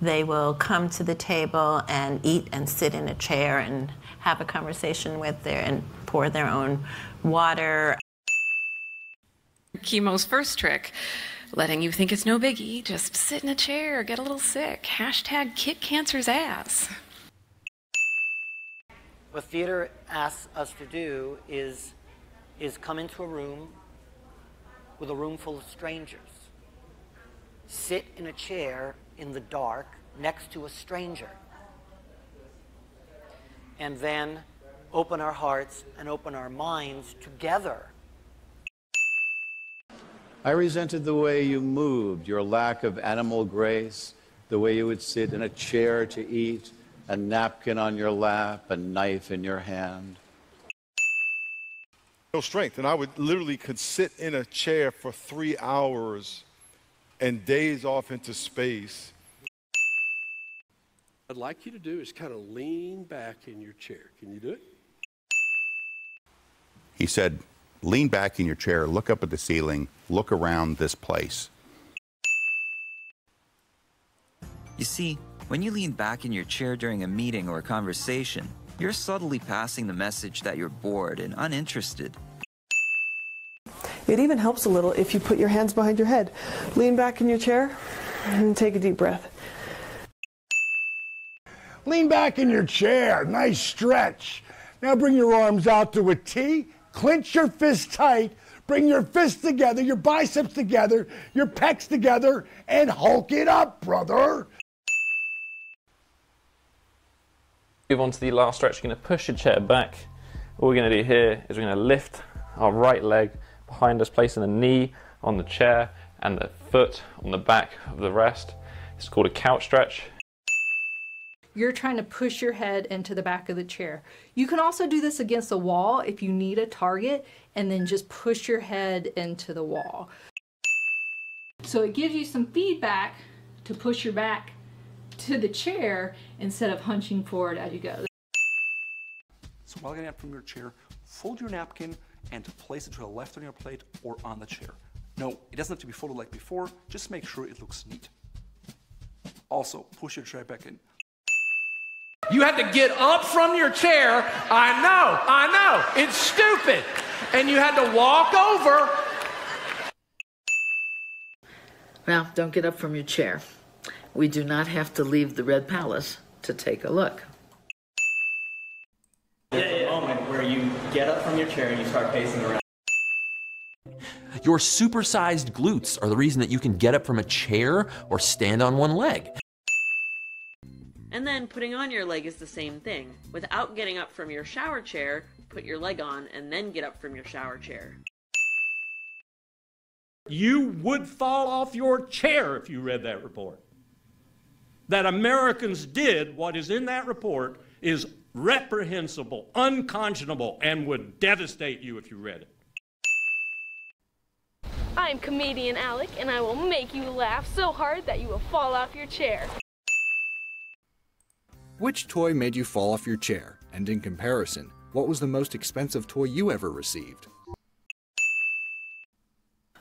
They will come to the table and eat and sit in a chair and have a conversation with their and pour their own water. Chemo's first trick, letting you think it's no biggie. Just sit in a chair, get a little sick. Hashtag kick cancer's ass. What theater asks us to do is come into a room with a room full of strangers. Sit in a chair in the dark next to a stranger. And then open our hearts and open our minds together. I resented the way you moved, your lack of animal grace, the way you would sit in a chair to eat, a napkin on your lap, a knife in your hand. No strength, and I would literally could sit in a chair for 3 hours and days off into space. What I'd like you to do is kind of lean back in your chair. Can you do it? He said, lean back in your chair, look up at the ceiling, look around this place. You see, when you lean back in your chair during a meeting or a conversation, you're subtly passing the message that you're bored and uninterested. It even helps a little if you put your hands behind your head. Lean back in your chair and take a deep breath. Lean back in your chair, nice stretch. Now bring your arms out to a T, clench your fist tight, bring your fists together, your biceps together, your pecs together, and hulk it up, brother. Move on to the last stretch. You're going to push your chair back. All we're going to do here is we're going to lift our right leg behind us, placing the knee on the chair and the foot on the back of the rest. It's called a couch stretch. You're trying to push your head into the back of the chair. You can also do this against the wall if you need a target, and then just push your head into the wall. So it gives you some feedback to push your back to the chair instead of hunching forward as you go. So while getting up from your chair, fold your napkin and place it to the left on your plate or on the chair. No, it doesn't have to be folded like before, just make sure it looks neat. Also, push your chair back in. You have to get up from your chair, I know, it's stupid. And you had to walk over. Well, don't get up from your chair. We do not have to leave the Red Palace to take a look. There's a moment where you get up from your chair and you start pacing around. Your supersized glutes are the reason that you can get up from a chair or stand on one leg. And then putting on your leg is the same thing. Without getting up from your shower chair, put your leg on and then get up from your shower chair. You would fall off your chair if you read that report. That Americans did what is in that report is reprehensible, unconscionable, and would devastate you if you read it. I'm comedian Alec, and I will make you laugh so hard that you will fall off your chair. Which toy made you fall off your chair? And in comparison, what was the most expensive toy you ever received?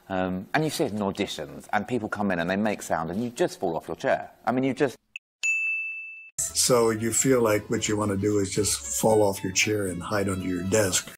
And you see it in auditions, and people come in and they make sound, and you just fall off your chair. I mean, you just... So you feel like what you want to do is just fall off your chair and hide under your desk.